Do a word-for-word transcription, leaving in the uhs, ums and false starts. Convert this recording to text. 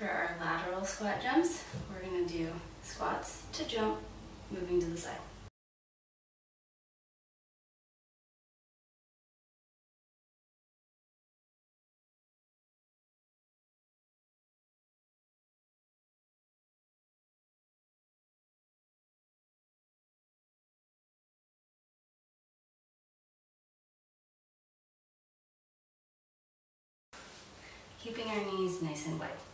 For our lateral squat jumps, we're going to do squats to jump, moving to the side. Keeping our knees nice and wide.